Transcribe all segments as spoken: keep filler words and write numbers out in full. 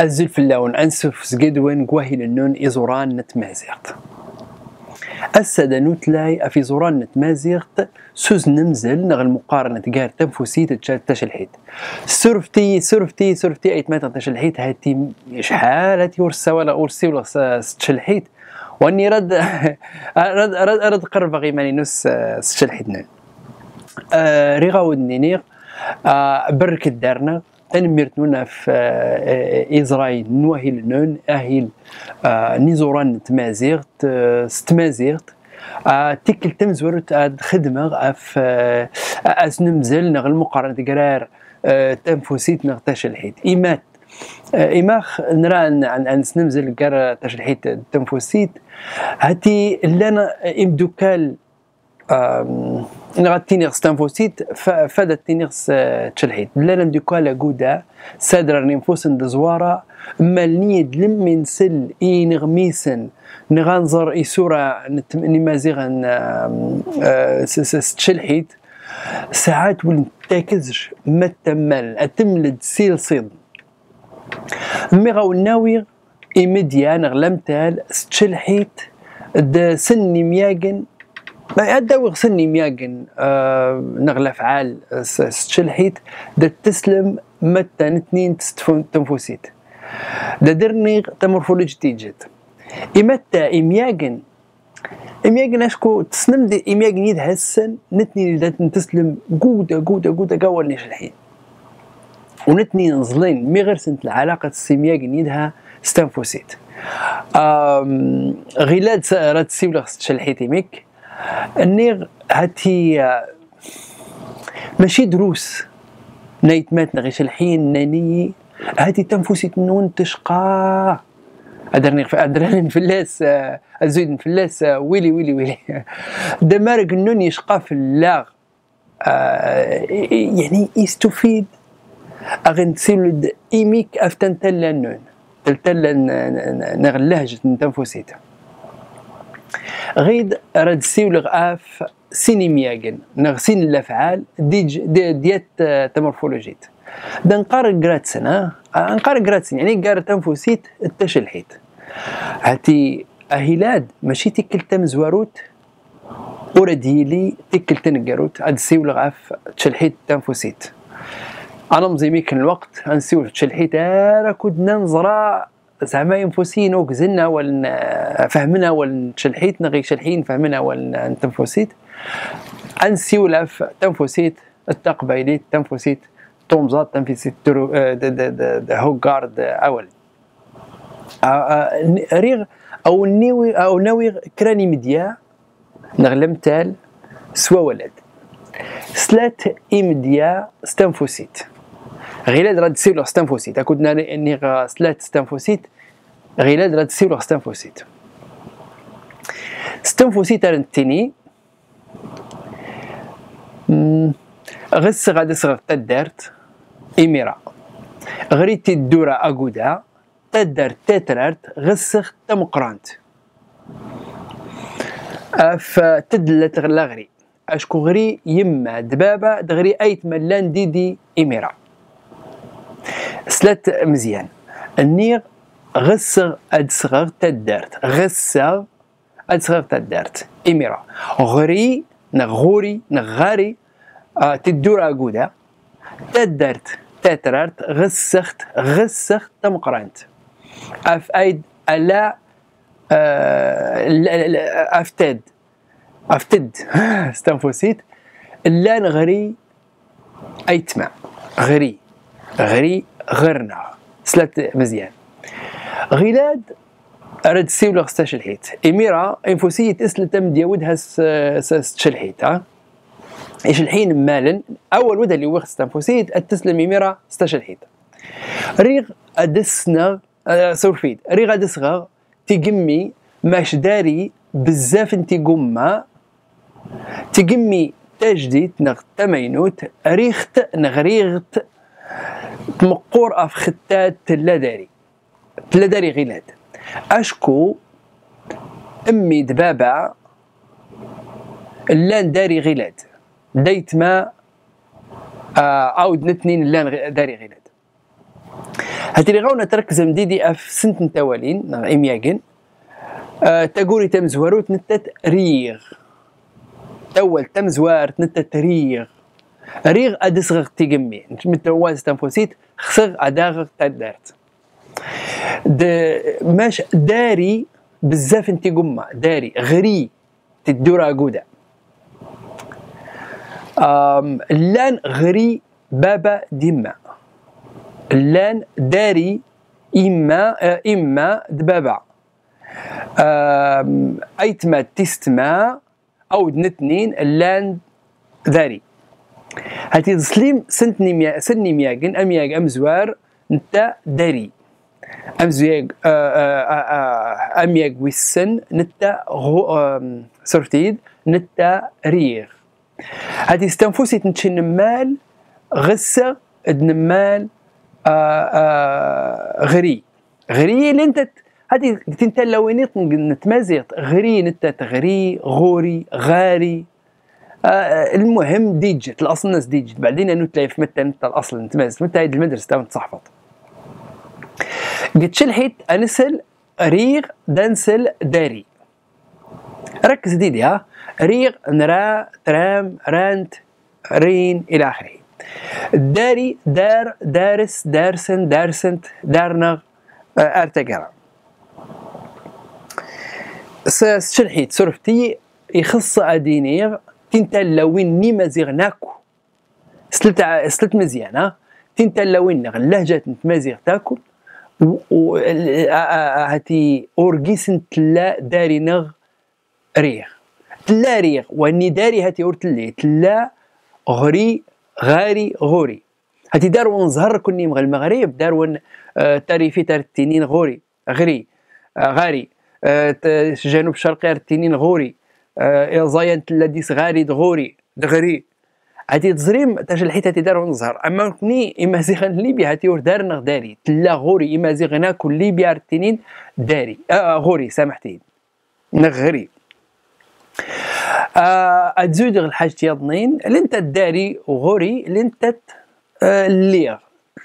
أزل في اللون أنسف سجدوين قوهي النون إزوران نتمازيغت السادة نوتلاي أفي زوران نتمازيغت سوز نمزل نغل مقارنة تقار تنفسي تتشل الحيط سرفتي سرفتي سرفتي أيت ما تتشل الحيط هاتي شحال هاتي ورسا ولا ورسي ولا ستشل الحيط واني رد رد رد رد قرب غي ماني نوس ستشل الحيط نون آه ريغاود نينيغ آه برك دارنا انميرتونا في إزرائيل نواهيل نون أهيل نيزوران تمازيغت ستمازيغت تكل تمزورت خدمة في أسنمزل نغل مقارنة قرار تنفسيت نغتاش الحيط إيمات إيماخ نران عن سنمزل قرار تاش الحيط تنفسيت هاتي لنا إمدوكال نغتينيغس تنفوسيت فادت تينيغس تشلحيت لالا نديكوالا كودا سادرا ننفوسن دزوارا مالني دلم من سل اي نغميسن نغنزر اي سورة نمازيغن تشلحيت ساعات ولن تاكزش ما تمال اتملد سيل صيد مي غاو ناوي اي ميديان غلمتال تشلحيت سني مياقن هذا وغسني مياقن آه نغلى فعال ستشلحيت دا تسلم متى نتنين تنفسيت دا درني تمورفولوجي تيجيت إمتى إمياقن إمياقن أشكو تسلم دي إمياقن يدها السن نتنين دا تسلم قودة قودة قودة قوال نشلحين ونتنين نزلين مي غير سنت العلاقة السيمياقن يدها ستنفسيت آه غيلاد راد سيولغ ستشلحيت إميك النير هاتي ماشي دروس نايت ماتنا غير الحين ناني هاتي تنفسي نون تشقى ادرني ادرني نفلاس ازيد نفلاس ويلي ويلي ويلي دمارك النون يشقى في اللاغ يعني يستفيد اغنسيل ايميك افتنتلا النون تلتلا نغل لهجة تنفسيتها غيد راد سيولغ اف سيني مياقن نغسين الافعال ديج دي ديات تمورفولوجيت دا نقار كراتسن ها نقار كراتسن يعني كار تنفسيت التشلحيت هاتي اهيلاد ماشي تكل تمزواروت وراديلي تكل تنكاروت هاد سيولغ اف تشلحيت تنفسيت انا مزيميك الوقت غنسيولغ تشلحيت راه كنا نزرا زعما ينفسين وكزلنا ولا فهمنا ولا تشلحيتنا غير شلحين فهمنا ولا تنفسيت انسيو لاف تنفسيت التقبيليت تنفسيت طومزات تنفسيت هوغارد اول ريغ او ناوي او ناوي كراني مديا نغلمتال سوا ولد سلات اي مديا ستنفسيت غيلاد راه تسيولغ ستنفسيت أكو كنا نيغ سلات ستنفسيت غيلاد راه تسيولغ ستنفسيت ستنفسيت رنتيني غس غادا صغر تدارت إميرا غريتي الدورة أكودا تدارت تترارت غسخ تمقرانت أف تدلت غلا غري أشكو غري يما دبابة دغري أيت ملان ديدي إميرا سلات مزيان النير غسر أدسغر تدارت غسر أدسغر تدارت إميرا غري نغوري نغاري آه تدور أقودا تدارت تترارت غسخت غسخت تمقرانت أف أيد ألا آه أفتد أفتد استنفسيت لا نغري أيتما غري غري غرنا سلات مزيان غيلاد رد سيولغ ستشلحيت إميرا انفوسية تسلت مديا ودها ستشلحيت ها إيش الحين مالن أول ودها اللي وخت ستنفوسية تسلم إميرا ستشلحيت ريغ أدسنغ سورفيد ريغ أدسغغ تيقمي ماش داري بزاف انتي قمة تيقمي تجديد نغ تمينوت ريخت نغريغت تمقور اف ختات تلا داري تلا داري غيلاد اشكو امي دبابة اللان داري غيلاد ديتما آه عاود نتنين اللان داري غيلاد هاتري غاونا تركز مديدي اف سنت نتاوالين امياكن أه تاغوري تم زوارو تنتا ريغ تاول تم زوار تنتا ريغ ريغ ادسغ تيغمي متواز تنفوسيت خسر اداغ تدارت ماش داري بزاف انتي قمة داري غري تدورا قودا لان غري بابا ديما لان داري إما إما دبابا أيتما تستما أو دنتنين لان داري هاتي تسليم سنتني ميا سني مياجن أمياج أمزوار نتا داري أمزياج أمياج ويسن نتا غو سورتيد نتا ريغ هاتي استنفوسي تنشن مال غسة دنمال غري غري اللي انت هذه انت لوينيت نتمازيط غري نتات غري غوري غاري المهم ديجت الاصل الناس ديجت بعدين انو تلايف متى انت الاصل نتمازيط متى هيد المدرسه تاع تصحفط قلت شلحيت انسل ريغ دانسل داري ركز ديدي ها ريغ نرا ترام رانت رين الى اخره داري دار دارس دارسن دارسنت دارنغ ارتقرا شرحيت صرفتي يخص ادينيغ تنتا لوين ني مازيغ ناكو سلت سلت مزيان ها تنتا لوين نغ اللهجة مازيغ تاكل و هاتي اورقيسن تلا داري نغ ريغ تلا ريغ واني داري هاتي اورتلي تلا غري غاري غوري هاتي دارون زهر كوني مغ المغرب دارون تاريفي تاع التنين غوري غري غاري جنوب شرقي التنين غوري زاين تلاديس غاري دغوري دغري هاتي تزريم تاج الحيت هاتي دارون زهر اما كوني امازيغ ليبيا هاتي وردارنا داري تلا غوري امازيغنا كل ليبيا التنين داري آه غوري سامحتي نغري اتزود غير الحاج تياضنين لنتا داري وغوري لنتا الليغ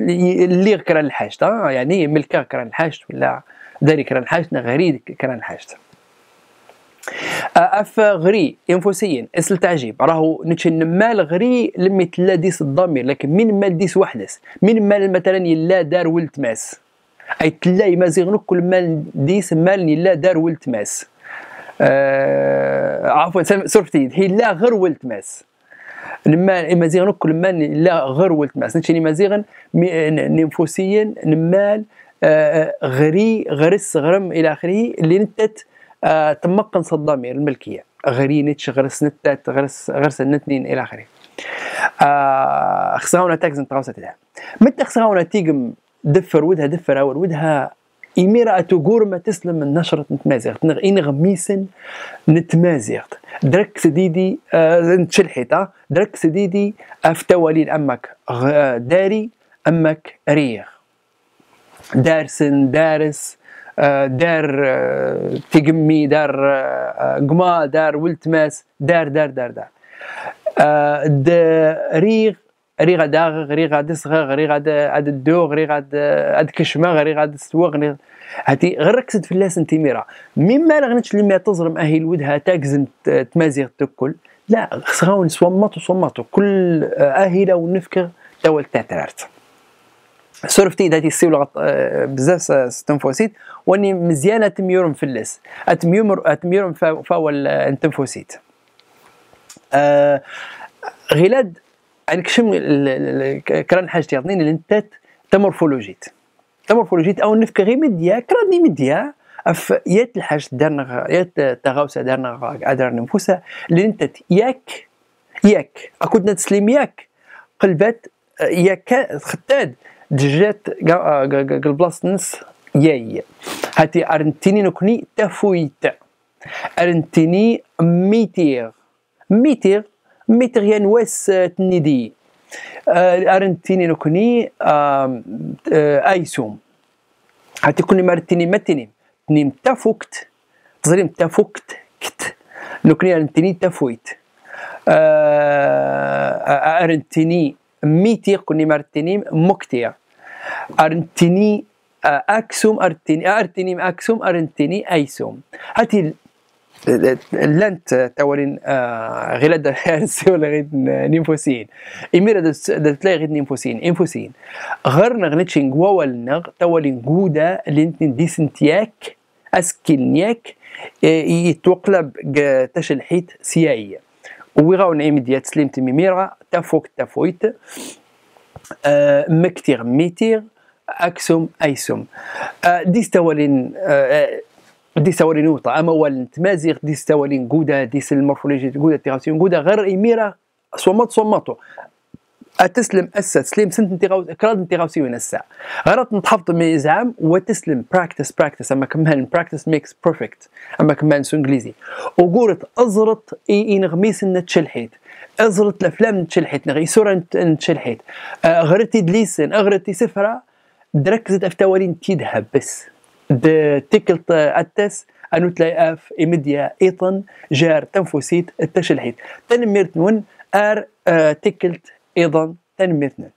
الليغ كرا الحاجت يعني ملكا كرا الحاجت ولا داري كرا الحاجت غري كرا الحاجت اف غري انفسيين اسل تعجيب راهو نتشن مال غري لمي تلا ديس الضمير لكن من مال ديس وحدس من مال مثلا يلا دار ولد ماس اي تلا يمازيغنوك كل مال ديس مال يلا دار ولد ماس آه عفوا سورفتي هي لا غير ولد ماس نمال مازيغن كل مال لا غير ولد ماس نتشني مازيغن ننفوسيا نمال آه غري غرس غرم الى اخره اللي نتت آه تمقن الضمير الملكيه غري نتش غرس نتات غرس غرس نتنين الى اخره آه خصاونا تاكز نتغوصات لها متى خصاونا تيقم دفر ودها دفر اول ودها إميرة أتوغور ما تسلم من نشرة نتمازيغت نغ إنغ ميسن نتمازيغت درك سديدي آه نتشلحيطة درك سديدي أفتوالين أمك داري أمك ريغ دارسن دارس آه دار آه تقمي دار آه قما دار ولتماس دار دار دار دار آه دا ريغ ريغا داغ ريغا دسغغ ريغا عاد الدوغ ريغا عاد كشمغ ريغا عاد السواغ هاتي غير ركزت في اللاسن تيميرا مما لغنتش لما تزرم اهي الودها تاكزن تمازيغ تكل لا خصها نصمط وصمطو كل اهله ونفكر توا تاترارت صرفتي هاتي السيولة بزاف ستنفوسيت واني مزيانه تميورم في اللاس اتميورم اتميورم فاول انتنفوسيت آه غلاد غنكشم كران حاجه تياضنين اللي انت تمورفولوجيت تمورفولوجيت او نفك غير مديا كراني مديا اف يات الحاج دارنا يات تغاوسه دارنا قادر ننفسها اللي انت ياك ياك اكودنا تسليم ياك قلبات ياك خداد دجات البلاصه نص ياي هاتي ارنتيني نكني تفويت ارنتيني ميتير ميتير ميتريان واس تنيدي ارنتيني نكوني ايسوم حتى كوني مارتيني ماتيني تنيم تافوكت تزريم تافوكت كت نكوني ارنتيني تافويت ارنتيني ميتير كوني مارتيني موكتير أرنتني أكسوم أرتني أرتني أكسوم أرنتني أيسوم هاتي لانت تورين غلاد الحارس ولا غير نيمفوسين إميرة دت تلاقي غير نيمفوسين نيمفوسين غرنا غنتشين جوالنا تورين جودة لنتن ديسنتياك أسكنياك يتوقلب تشل حيت سياية ويغاون إمديات سلمت ميميرة تفوق تفويت مكتير ميتير أكسوم أيسوم ديس تورين ديس تورين نوطة أما ولن تمازيغ ديس تورين جودة ديس المورفولوجيا جودة تيغاسيون جودة غير إميرة صمت صمتو أتسلم أسا تسلم سنت تيغاوس كراد تيغاوسيون أسا غير نتحفظ من زعم وتسلم براكتس براكتس أما كمان براكتس ميكس بيرفكت أما كمان سونجليزي وقولت أزرط إي نغميس نتشلحيت أزرط الأفلام نتشلحيت نغي سورة نتشلحيت غرتي دليسن أغرتي سفرة دركزت أفتاولين تيدها بس تكلت أتس أنو تلاي أف إميديا إيطن جار تنفسيت التشلحيت تنميرتنون آر تكلت أيضا تنميتنا